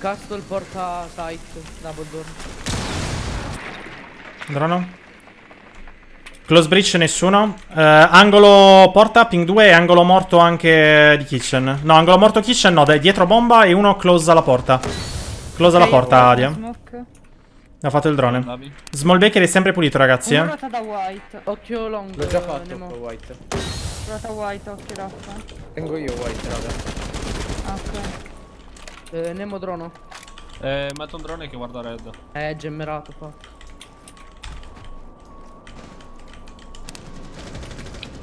Castle porta site, double door. Drono. Close breach nessuno. Angolo porta, ping 2, angolo morto anche di kitchen. No, angolo morto kitchen no, dai, dietro bomba e uno close alla porta. Close alla porta, Aria. Ha fatto il drone. Small Baker è sempre pulito, ragazzi. Una ruota da white. Occhio long. L'ho già fatto, white. Ruota white, occhio raffa. Tengo io white, raga. Ok. Nemo drono. Metto un drone che guarda red. Gemmerato qua.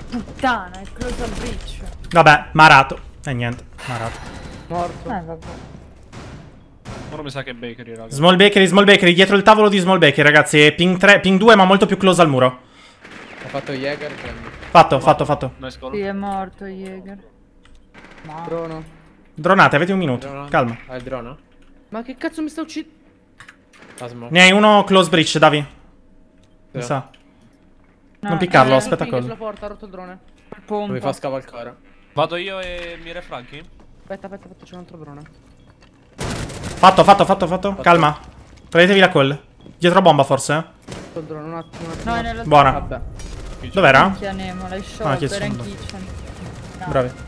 Puttana, è close al breach. Vabbè, marato. Niente, marato. Morto. Vabbè. Ora mi sa che è Bakery, raga. Small Bakery, dietro il tavolo di Small Bakery, ragazzi. Ping 3, ping 2, ma molto più close al muro. Ho fatto Jäger. Fatto. Nice call. Sì, è morto Jäger. Ma... Drono. Dronate, avete un minuto. Drona. Calma. Hai il drono? Ma che cazzo mi sta uccidendo? Ne hai uno close breach, Davi. Mi sa. No, non piccarlo, aspetta call. Sulla porta, ha rotto il drone. Non mi fa scavalcare. Vado io e mi refranchi? Aspetta, c'è un altro drone. Fatto. Calma. Prendetevi la call. Dietro bomba forse? Un attimo. Buona. Vabbè. Dov'era? Chiamiamo, l'hai sciolto, era in kitchen. No. Bravi.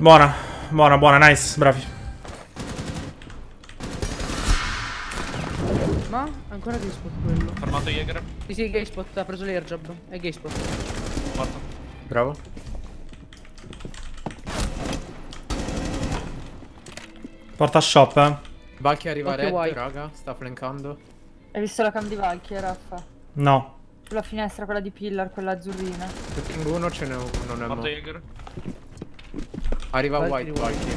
Buona, nice, bravi. Ma ancora G-Spot quello. Fermato Jäger. Sì, G-Spot ha preso l'air job. È G-Spot. Morto. Bravo. Porta shop, Valky arriva red, raga, sta flankando. Hai visto la cam di Valky, Raffa? No. Sulla finestra, quella di Pillar, quella azzurrina. Se ping 1 ce n'è uno, non è morto. Arriva Valky, white, Valky.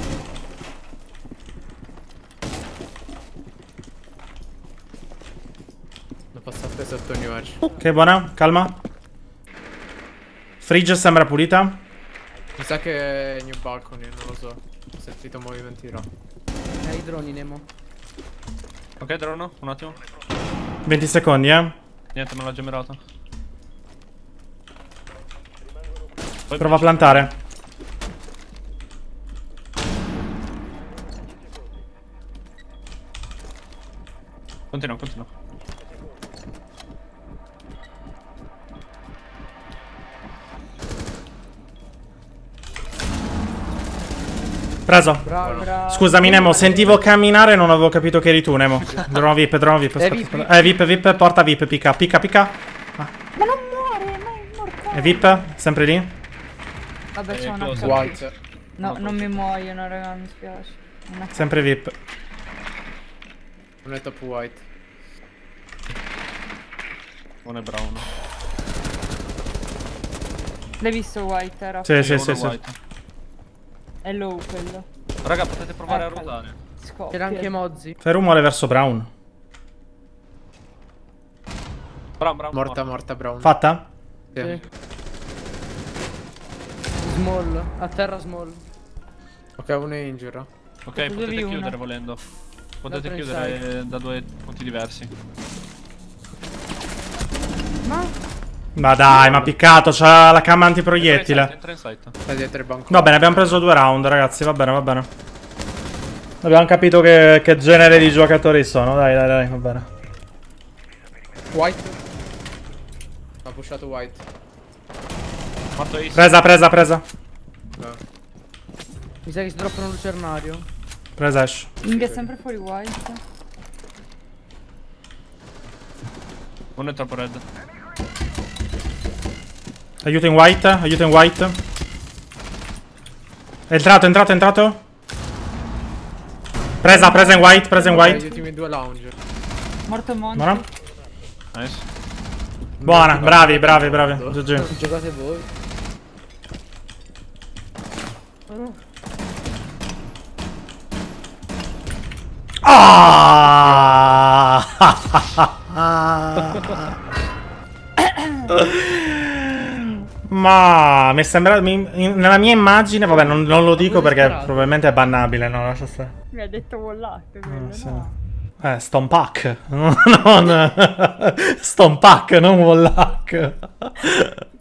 L'ho passata sotto ogni match. Ok, buona, calma. Fridge sembra pulita. Mi sa che è new balcony, non lo so. Ho sentito movimenti no. I droni, Nemo. Ok, drono, un attimo. 20 secondi, Niente, non l'ho gemmerato. Prova a plantare. Continua. Preso. Bravo. Scusami Nemo, sentivo camminare e non avevo capito che eri tu, Nemo. Drono VIP. VIP, porta VIP, picca. Ah. Ma non muore, ma è mortale. E VIP? Sempre lì? Vabbè, c'è una cosa. No, non mi muoiono, raga, mi spiace. Sempre VIP. Non è top white. Non è brown. L'hai visto white, era? Sì. È low quello. Raga, potete provare a ruotare. C'era anche Mozzi. Fai rumore verso Brown. Brown. Morta Brown. Fatta? Sì. Small. A terra small. Ok, uno è injure. Ok, potete chiudere volendo. Potete chiudere da due punti diversi. Ma dai, ma piccato, c'ha la cam antiproiettile. Entra in sight. Va bene, abbiamo preso 2 round, ragazzi, va bene. Abbiamo capito che genere di giocatori sono, dai, va bene. White. Ha pushato white. Presa. Mi sa che si droppano un lucernario. Presa Ash. Minchia, è sempre fuori white. Uno è troppo red. Aiuto in white. È entrato. Presa in white. Aiutami due lounge. Morto Monty. Buona. Nice. Buona, bravi. GG. Giocate voi. Ma mi è sembrato. Nella mia immagine, vabbè, non lo dico perché probabilmente è bannabile, no? Lascia stare. Mi ha detto vollate. Sì. No. Stompack. Non Stompack, non vollack.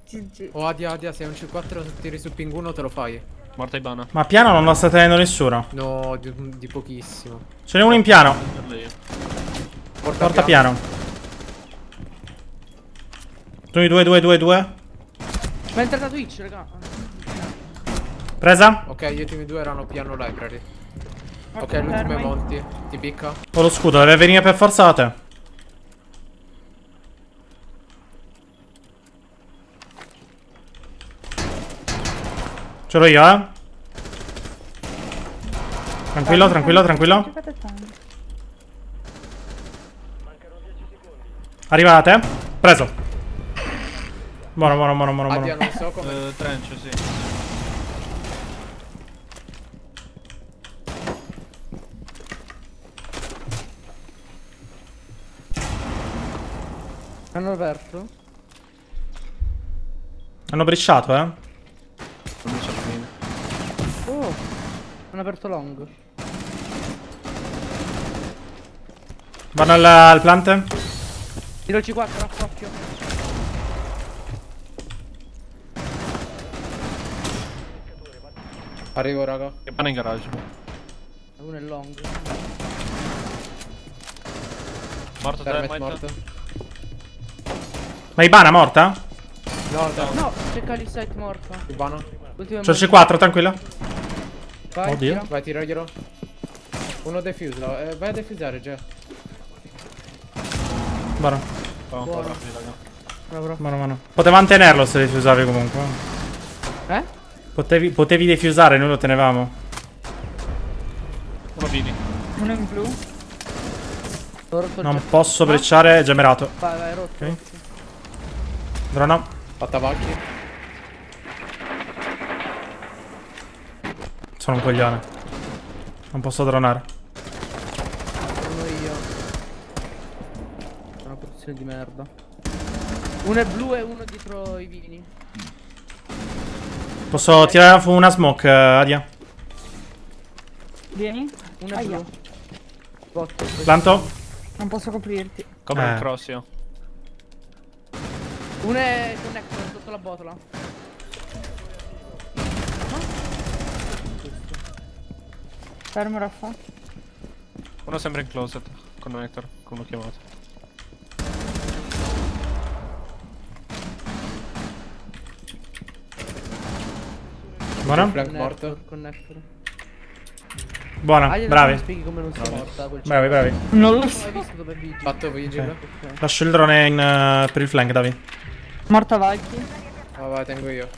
GG. Oh, Adia, se è un C4 tiri su ping 1 te lo fai. Morta Ibana. Ma piano non la sta tenendo nessuno. No, di pochissimo. Ce n'è uno in piano. Porta piano. Due. Ma è entrata Twitch, raga. Presa? Ok, gli ultimi due erano piano library. Ok, l'ultimo è Monty. Ti picca. Ho lo scudo, deve venire per forza da te. Ce l'ho io, eh. Tranquillo. Arrivate. Preso. Buono. Addio, non so come... trencio, sì. Hanno aperto? Hanno brisciato, eh. Hanno aperto long. Vanno al plant. Tiro il C4, raffocchio. Arrivo, raga. Che vanno in garage. Uno è long. Morto, termite morto. Ma Ibana morta? No, cerca lì site morto. Ibana. C'ho il C4, tranquillo. Vai, oddio. Vai, tiraglielo. Uno defuselo, vai a defusare già. Buono. Buono. Potevamo tenerlo se defusavi comunque. Eh? Potevi defusare, noi lo tenevamo. Uno in blu. Non posso brecciare, è gemerato. Vai, rotto. Ok. Drona. Fatta vacchi. Sono un coglione. Non posso dronare. Sono io. Sono una posizione di merda. Uno è blu e uno dietro i vini. Posso tirare fuori una smoke, Adia? Vieni. Uno è blu. Botto. Planto? Non posso coprirti. Come il crossio. Uno è con Hector sotto la botola. Fermo Raffa. Uno sembra in closet con Hector, come l'ho chiamato. Buona. Flank morto. Buona, bravi. Bravi. Non lo so. Fatto vigile. Lascio il drone per il flank, Davi. Morta Valkyrie. Vai, tengo io.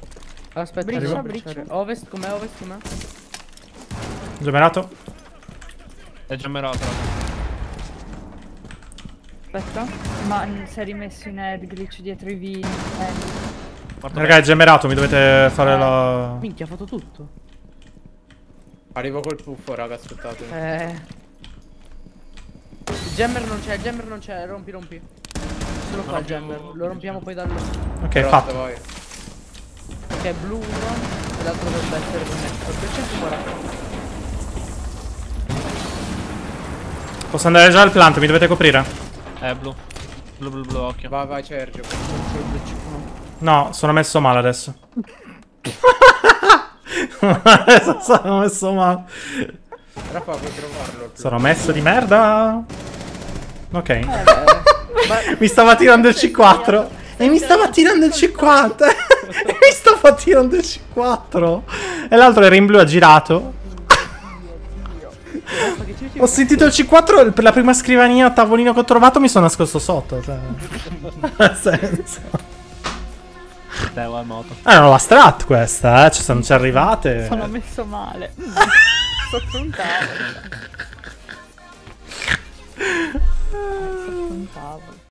Aspetta, briccia. Ovest com'è, Gemerato. È gemerato. Aspetta. Ma si è rimesso in head glitch dietro i vini. Raga, è gemerato, mi dovete fare la... Minchia, ha fatto tutto. Arrivo col puffo, raga, aspettate. Jammer non c'è, rompi. Solo qua il jammer, lo rompiamo poi da lui. Ok, fatto. Ok, blu 1 e l'altro dovrebbe essere connesso. 340. Posso andare già al plant, mi dovete coprire. Blu, occhio. Vai, Sergio. No, sono messo male adesso. Adesso sono messo male. Sono messo di merda. Ok. Mi stava tirando il C4. E mi stava tirando il C4. E l'altro era in blu, ha girato. Ho sentito il C4 per la prima scrivania a tavolino che ho trovato, mi sono nascosto sotto. Cioè. Nel senso. Non la strat questa, eh. Cioè, se non ci arrivate. Sono messo male. Sotto un tavolo.